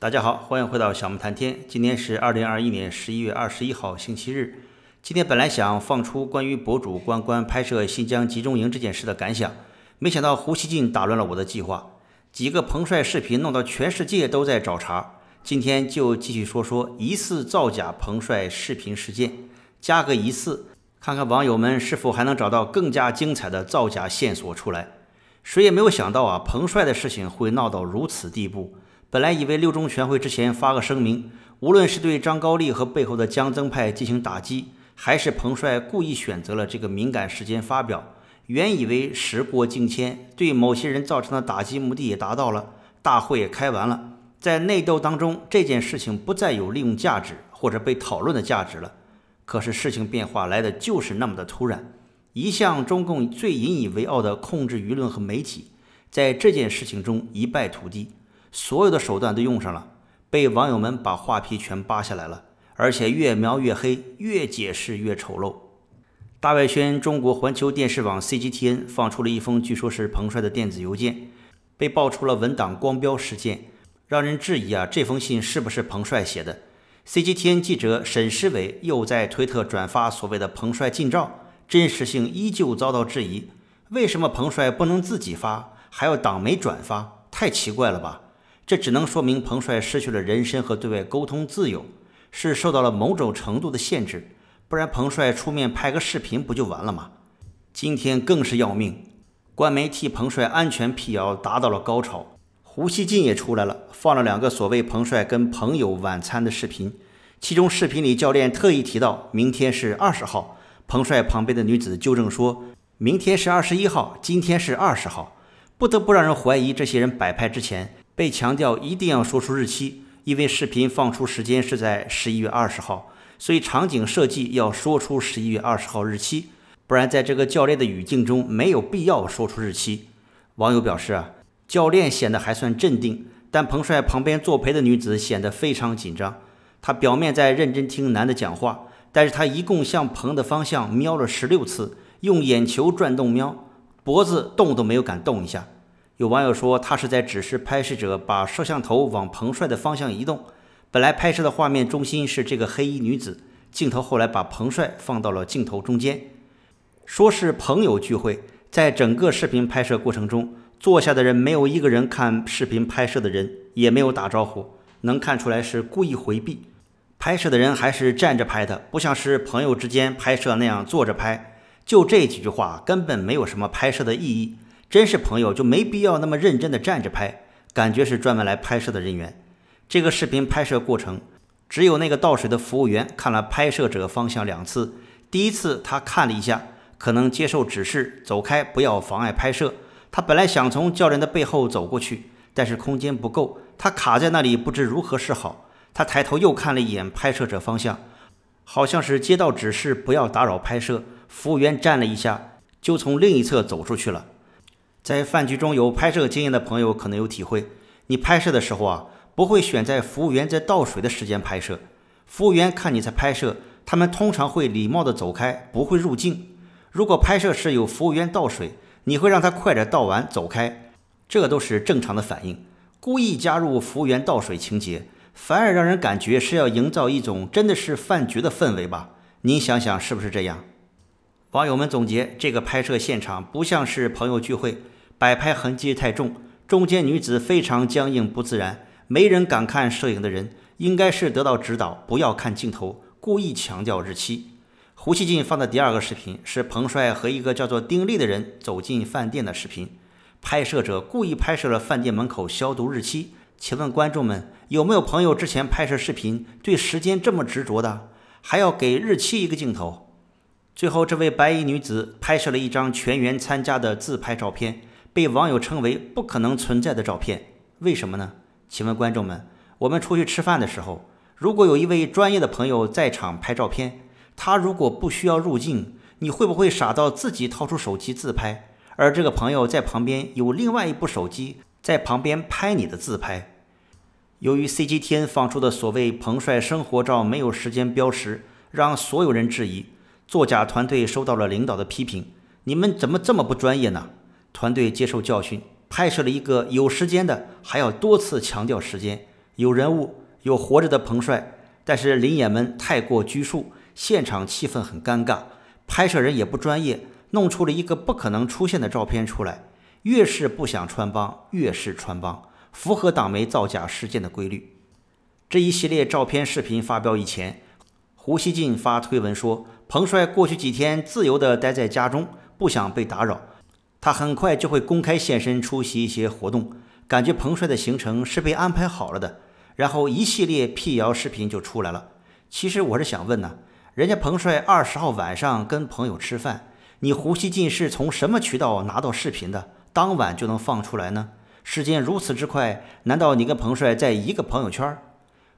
大家好，欢迎回到小木谈天。今天是2021年11月21号，星期日。今天本来想放出关于博主关关拍摄新疆集中营这件事的感想，没想到胡锡进打乱了我的计划。几个彭帅视频弄到全世界都在找茬。今天就继续说说疑似造假彭帅视频事件，加个疑似，看看网友们是否还能找到更加精彩的造假线索出来。谁也没有想到啊，彭帅的事情会闹到如此地步。本来以为六中全会之前发个声明，无论是对张高丽和背后的江曾派进行打击，还是彭帅故意选择了这个敏感时间发表，原以为时过境迁，对某些人造成的打击目的也达到了，大会也开完了，在内斗当中，这件事情不再有利用价值或者被讨论的价值了。可是事情变化来的就是那么的突然。一向中共最引以为傲的控制舆论和媒体，在这件事情中一败涂地。所有的手段都用上了，被网友们把画皮全扒下来了，而且越描越黑，越解释越丑陋。大外宣中国环球电视网 CGTN 放出了一封据说是彭帅的电子邮件，被爆出了文档光标事件，让人质疑啊，这封信是不是彭帅写的。 CGTN 记者沈诗伟又在推特转发所谓的彭帅近照，真实性依旧遭到质疑。为什么彭帅不能自己发，还要党媒转发？太奇怪了吧！这只能说明彭帅失去了人身和对外沟通自由，是受到了某种程度的限制，不然彭帅出面拍个视频不就完了吗？今天更是要命，官媒替彭帅安全辟谣达到了高潮，胡锡进也出来了，放了两个所谓彭帅跟朋友晚餐的视频，其中视频里教练特意提到明天是20号，彭帅旁边的女子纠正说明天是21号，今天是20号，不得不让人怀疑这些人摆拍之前。 被强调一定要说出日期，因为视频放出时间是在11月20号，所以场景设计要说出11月20号日期，不然在这个教练的语境中没有必要说出日期。网友表示啊，教练显得还算镇定，但彭帅旁边作陪的女子显得非常紧张。她表面在认真听男的讲话，但是她一共向彭的方向瞄了16次，用眼球转动瞄，脖子动都没有敢动一下。 有网友说，他是在指示拍摄者把摄像头往彭帅的方向移动。本来拍摄的画面中心是这个黑衣女子，镜头后来把彭帅放到了镜头中间。说是朋友聚会，在整个视频拍摄过程中，坐下的人没有一个人看视频拍摄的人，也没有打招呼，能看出来是故意回避。拍摄的人还是站着拍的，不像是朋友之间拍摄那样坐着拍。就这几句话，根本没有什么拍摄的意义。 真是朋友就没必要那么认真的站着拍，感觉是专门来拍摄的人员。这个视频拍摄过程，只有那个倒水的服务员看了拍摄者方向2次。第一次他看了一下，可能接受指示走开，不要妨碍拍摄。他本来想从教练的背后走过去，但是空间不够，他卡在那里不知如何是好。他抬头又看了一眼拍摄者方向，好像是接到指示不要打扰拍摄。服务员站了一下，就从另一侧走出去了。 在饭局中有拍摄经验的朋友可能有体会，你拍摄的时候啊，不会选在服务员在倒水的时间拍摄。服务员看你在拍摄，他们通常会礼貌的走开，不会入镜。如果拍摄时有服务员倒水，你会让他快点倒完走开，这都是正常的反应。故意加入服务员倒水情节，反而让人感觉是要营造一种真的是饭局的氛围吧？您想想是不是这样？网友们总结，这个拍摄现场不像是朋友聚会。 摆拍痕迹太重，中间女子非常僵硬不自然，没人敢看摄影的人，应该是得到指导不要看镜头，故意强调日期。胡锡进放的第二个视频是彭帅和一个叫做丁力的人走进饭店的视频，拍摄者故意拍摄了饭店门口消毒日期。请问观众们，有没有朋友之前拍摄视频对时间这么执着的，还要给日期一个镜头？最后，这位白衣女子拍摄了一张全员参加的自拍照片。 被网友称为不可能存在的照片，为什么呢？请问观众们，我们出去吃饭的时候，如果有一位专业的朋友在场拍照片，他如果不需要入镜，你会不会傻到自己掏出手机自拍？而这个朋友在旁边有另外一部手机在旁边拍你的自拍。由于 CGTN 放出的所谓彭帅生活照没有时间标识，让所有人质疑，作假团队收到了领导的批评，你们怎么这么不专业呢？ 团队接受教训，拍摄了一个有时间的，还要多次强调时间，有人物，有活着的彭帅，但是临演们太过拘束，现场气氛很尴尬，拍摄人也不专业，弄出了一个不可能出现的照片出来。越是不想穿帮，越是穿帮，符合党媒造假事件的规律。这一系列照片视频发表以前，胡锡进发推文说，彭帅过去几天自由地待在家中，不想被打扰，他很快就会公开现身出席一些活动，感觉彭帅的行程是被安排好了的。然后一系列辟谣视频就出来了。其实我是想问呢，人家彭帅20号晚上跟朋友吃饭，你胡锡进是从什么渠道拿到视频的，当晚就能放出来呢？时间如此之快，难道你跟彭帅在一个朋友圈？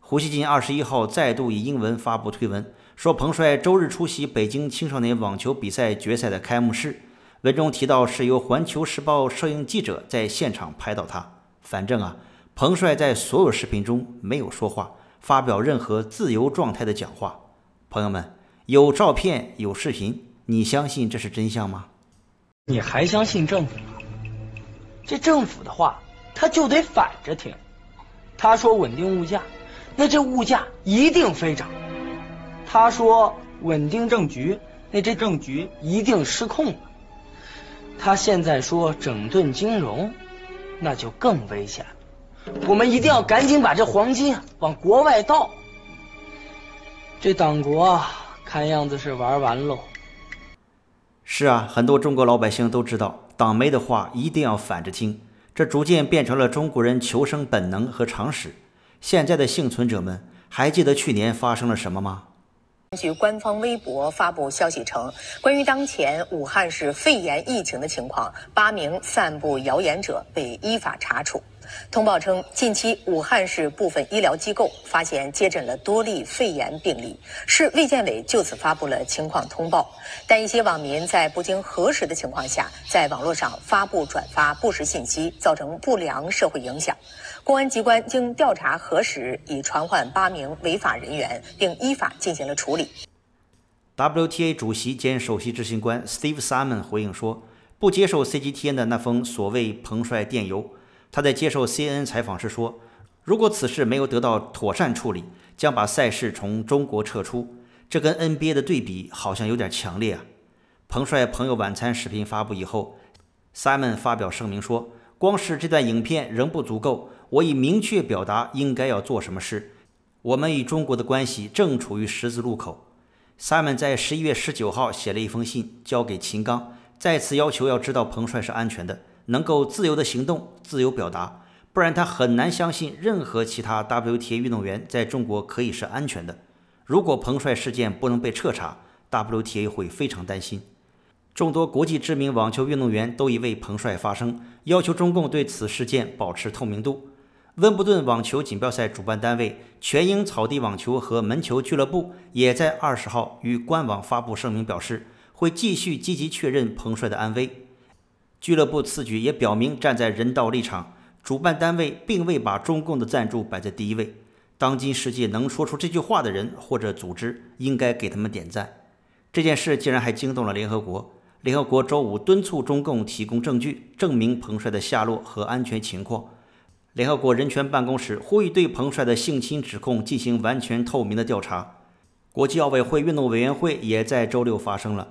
胡锡进21号再度以英文发布推文，说彭帅周日出席北京青少年网球比赛决赛的开幕式，文中提到是由《环球时报》摄影记者在现场拍到他。反正啊，彭帅在所有视频中没有说话，发表任何自由状态的讲话。朋友们，有照片有视频，你相信这是真相吗？你还相信政府吗？这政府的话，他就得反着听。他说稳定物价，那这物价一定飞涨。他说稳定政局，那这政局一定失控了。他现在说整顿金融，那就更危险了。我们一定要赶紧把这黄金往国外倒。这党国啊，看样子是玩完喽。是啊，很多中国老百姓都知道，党媒的话一定要反着听，这逐渐变成了中国人求生本能和常识。现在的幸存者们还记得去年发生了什么吗？据官方微博发布消息称，关于当前武汉市肺炎疫情的情况，8名散布谣言者被依法查处。通报称，近期武汉市部分医疗机构发现接诊了多例肺炎病例，市卫健委就此发布了情况通报。但一些网民在不经核实的情况下，在网络上发布转发不实信息，造成不良社会影响。公安机关经调查核实，已传唤8名违法人员，并依法进行了处理。WTA 主席兼首席执行官 Steve Simon 回应说，不接受 CGTN 的那封所谓彭帅电邮。他在接受 CNN 采访时说，如果此事没有得到妥善处理，将把赛事从中国撤出。这跟 NBA 的对比好像有点强烈啊。彭帅朋友晚餐视频发布以后， Simon 发表声明说，光是这段影片仍不足够，我已明确表达应该要做什么事。我们与中国的关系正处于十字路口。Simon 在11月19号写了一封信交给秦刚，再次要求要知道彭帅是安全的，能够自由的行动，自由表达，不然他很难相信任何其他 WTA 运动员在中国可以是安全的。如果彭帅事件不能被彻查， WTA 会非常担心。众多国际知名网球运动员都已为彭帅发声，要求中共对此事件保持透明度。温布顿网球锦标赛主办单位全英草地网球和门球俱乐部也在20号于官网发布声明，表示会继续积极确认彭帅的安危。俱乐部此举也表明站在人道立场，主办单位并未把中共的赞助摆在第一位。当今世界能说出这句话的人或者组织，应该给他们点赞。这件事竟然还惊动了联合国，联合国周五敦促中共提供证据，证明彭帅的下落和安全情况。联合国人权办公室呼吁对彭帅的性侵指控进行完全透明的调查。国际奥委会运动委员会也在周六发声了，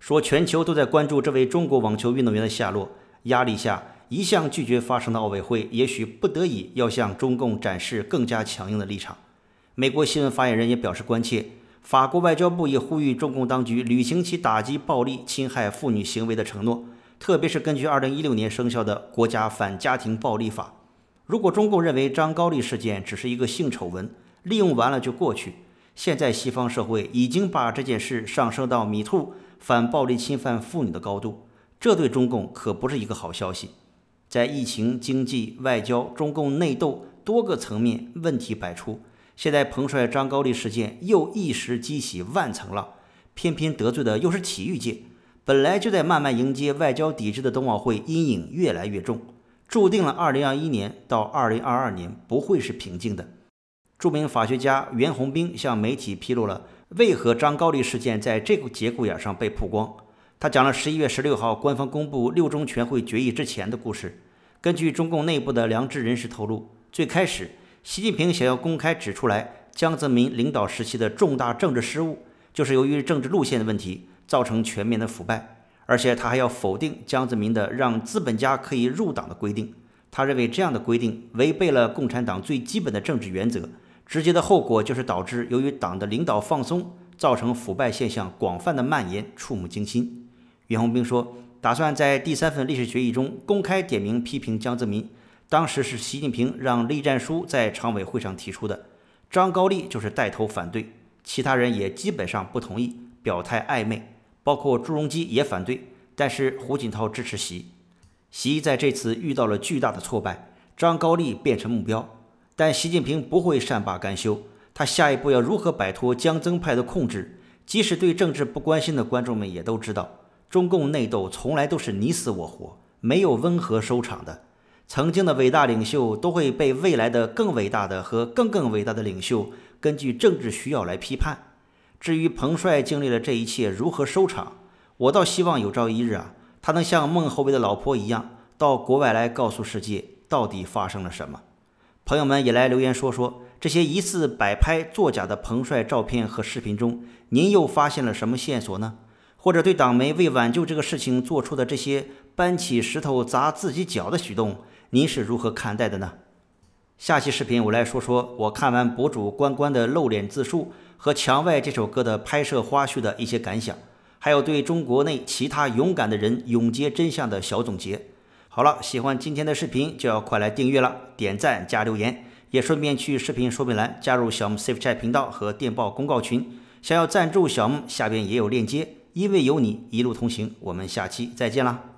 说全球都在关注这位中国网球运动员的下落。压力下，一向拒绝发声的奥委会也许不得已要向中共展示更加强硬的立场。美国新闻发言人也表示关切，法国外交部也呼吁中共当局履行其打击暴力侵害妇女行为的承诺，特别是根据2016年生效的国家反家庭暴力法。如果中共认为张高丽事件只是一个性丑闻，利用完了就过去，现在西方社会已经把这件事上升到Me Too反暴力侵犯妇女的高度，这对中共可不是一个好消息。在疫情、经济、外交、中共内斗多个层面问题百出，现在彭帅、张高丽事件又一时激起万层浪，偏偏得罪的又是体育界。本来就在慢慢迎接外交抵制的冬奥会阴影越来越重，注定了2021年到2022年不会是平静的。著名法学家袁宏兵向媒体披露了为何张高丽事件在这个节骨眼上被曝光。他讲了11月16号官方公布六中全会决议之前的故事。根据中共内部的良知人士透露，最开始习近平想要公开指出来江泽民领导时期的重大政治失误，就是由于政治路线的问题造成全面的腐败，而且他还要否定江泽民的让资本家可以入党的规定。他认为这样的规定违背了共产党最基本的政治原则，直接的后果就是导致由于党的领导放松，造成腐败现象广泛的蔓延，触目惊心。袁宏斌说，打算在第三份历史决议中公开点名批评江泽民。当时是习近平让栗战书在常委会上提出的，张高丽就是带头反对，其他人也基本上不同意，表态暧昧，包括朱镕基也反对，但是胡锦涛支持习在这次遇到了巨大的挫败，张高丽变成目标，但习近平不会善罢甘休，他下一步要如何摆脱江曾派的控制？即使对政治不关心的观众们也都知道，中共内斗从来都是你死我活，没有温和收场的。曾经的伟大领袖都会被未来的更伟大的和更伟大的领袖根据政治需要来批判。至于彭帅经历了这一切如何收场，我倒希望有朝一日啊，他能像孟宏伟的老婆一样到国外来告诉世界到底发生了什么。朋友们也来留言说说，这些疑似摆拍作假的彭帅照片和视频中，您又发现了什么线索呢？或者对党媒为挽救这个事情做出的这些搬起石头砸自己脚的举动，您是如何看待的呢？下期视频我来说说我看完博主关关的露脸自述和《墙外》这首歌的拍摄花絮的一些感想，还有对中国内其他勇敢的人永结真相的小总结。好了，喜欢今天的视频就要快来订阅了，点赞加留言，也顺便去视频说明栏加入小木 SafeChat 频道和电报公告群。想要赞助小木，下边也有链接。因为有你一路同行，我们下期再见啦。